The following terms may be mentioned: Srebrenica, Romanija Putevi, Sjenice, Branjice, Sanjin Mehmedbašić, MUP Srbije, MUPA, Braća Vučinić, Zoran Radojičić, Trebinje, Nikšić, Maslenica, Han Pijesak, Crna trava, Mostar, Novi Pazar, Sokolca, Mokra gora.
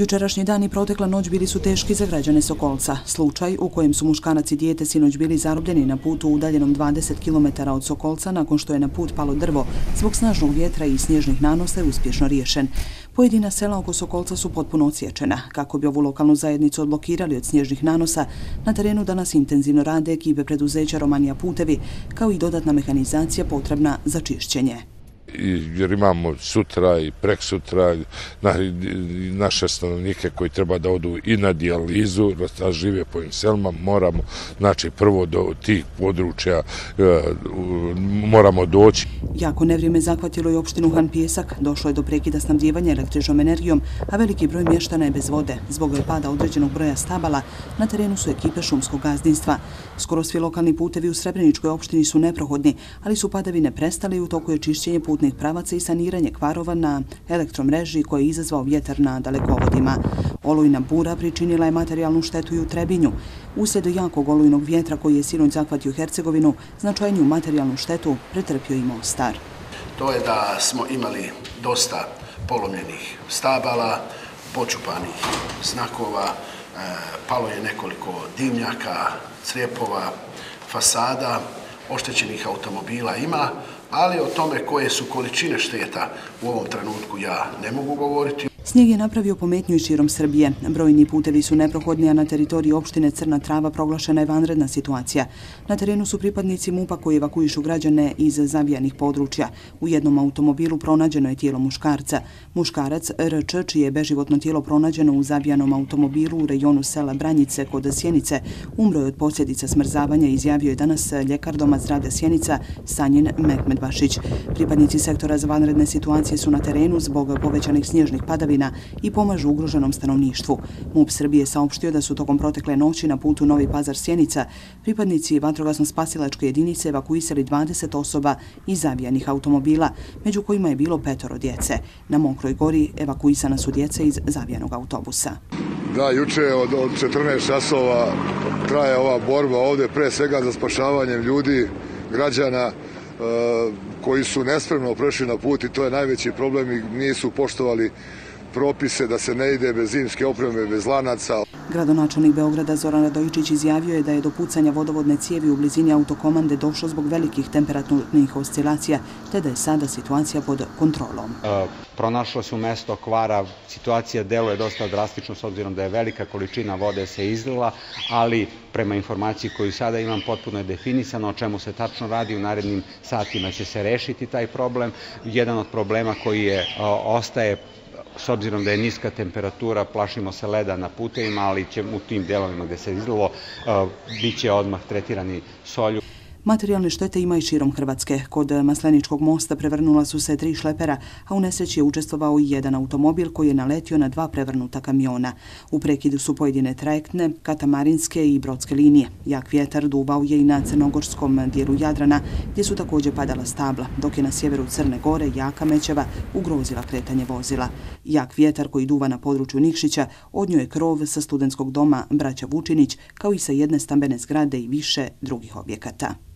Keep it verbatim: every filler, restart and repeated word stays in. Jučerašnji dan i protekla noć bili su teški za građane Sokolca. Slučaj u kojem su muškarac i dijete sinoć bili zarobljeni na putu udaljenom dvadeset kilometara od Sokolca nakon što je na put palo drvo zbog snažnog vjetra i snježnih nanosa je uspješno riješen. Pojedina sela oko Sokolca su potpuno odsječena. Kako bi ovu lokalnu zajednicu odblokirali od snježnih nanosa, na terenu danas intenzivno rade ekipe preduzeća Romanija Putevi, kao i dodatna mehanizacija potrebna za čišćenje. Jer imamo sutra i prek sutra naše stanovnike koji treba da odu i na dijalizu, da žive po im selima, moramo, znači prvo do tih područja moramo doći. Jako nevrijeme zahvatilo i opštinu Han Pijesak, došlo je do prekida snabdjevanja električnom energijom, a veliki broj mještana je bez vode. Zbog pada određenog broja stabala na terenu su ekipe šumskog gazdinstva. Skoro svi lokalni putevi u Srebreničkoj opštini su neprohodni, ali su padavine prestale i u toku je čišćenje putnih pravaca i saniranje kvarova na elektromreži koje je izazvao vjetar na dalekovodima. Olujna bura pričinila je materijalnu štetu i u Trebinju. Uslijed jakog olujnog vjetra koji je sinoć zahvatio Hercegovinu, značajniju materijalnu štetu pretrpio i Mostar. To je da smo imali dosta polomljenih stabala, počupanih znakova, palo je nekoliko dimnjaka, crijepova, fasada, oštećenih automobila ima, ali o tome koje su količine šteta u ovom trenutku ja ne mogu govoriti. Snijeg je napravio pometnju i širom Srbije. Brojni putevi su neprohodni, a na teritoriji opštine Crna Trava proglašena je vanredna situacija. Na terenu su pripadnici MUPA koji evakuišu građane iz zabijanih područja. U jednom automobilu pronađeno je tijelo muškarca. Muškarac R Č, čije je beživotno tijelo pronađeno u zabijanom automobilu u rejonu sela Branjice kod Sjenice, umro je od posljedica smrzavanja, izjavio je danas ljekar doma zdravlja Sjenica Sanjin Mehmedbašić. Pripadnici sektora za vanredne situacije su na terenu zbog povećanih snježnih padavina i pomažu ugroženom stanovništvu. MUP Srbije saopštio da su tokom protekle noći na putu Novi Pazar Sjenica pripadnici vatrogasno-spasilačke jedinice evakuisali dvadeset osoba iz zabijanih automobila, među kojima je bilo petoro djece. Na Mokroj gori evakuisana su djeca iz zabijanog autobusa. Da, juče od, od četrnaest časova traje ova borba ovdje, pre svega za spašavanjem ljudi, građana, e, koji su nespremno prešli na put i to je najveći problem i nisu poštovali propise da se ne ide bez zimske opreme, bez lanaca. Gradonačelnik Beograda Zoran Radojičić izjavio je da je do pucanja vodovodne cijevi u blizini autokomande došlo zbog velikih temperaturnih oscilacija, te da je sada situacija pod kontrolom. E, pronašlo se u mesto kvara, situacija deluje dosta drastično s obzirom da je velika količina vode se izlila, ali prema informaciji koju sada imam potpuno je definisano o čemu se tačno radi, u narednim satima će se rešiti taj problem. Jedan od problema koji je o, ostaje s obzirom da je niska temperatura, plašimo se leda na putevima, ali će u tim delovima gdje se izlilo, bit će odmah tretirani solju. Materijalne štete ima i širom Hrvatske. Kod Masleničkog mosta prevrnula su se tri šlepera, a u nesreći je učestvovao i jedan automobil koji je naletio na dva prevrnuta kamiona. U prekidu su pojedine trajektne, katamarinske i brodske linije. Jak vjetar duvao je i na crnogorskom dijelu Jadrana, gdje su također padala stabla, dok je na sjeveru Crne Gore jaka mećava ugrozila kretanje vozila. Jak vjetar koji duva na području Nikšića odnio je krov sa studentskog doma Braća Vučinić, kao i sa jedne stambene zgrade i više drugih objekata.